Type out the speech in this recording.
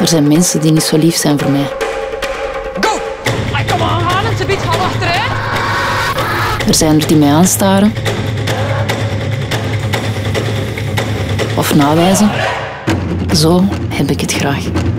Er zijn mensen die niet zo lief zijn voor mij. Go! Kom aan, het gebied gaat achteruit. Er zijn er die mij aanstaren. Of nawijzen. Zo heb ik het graag.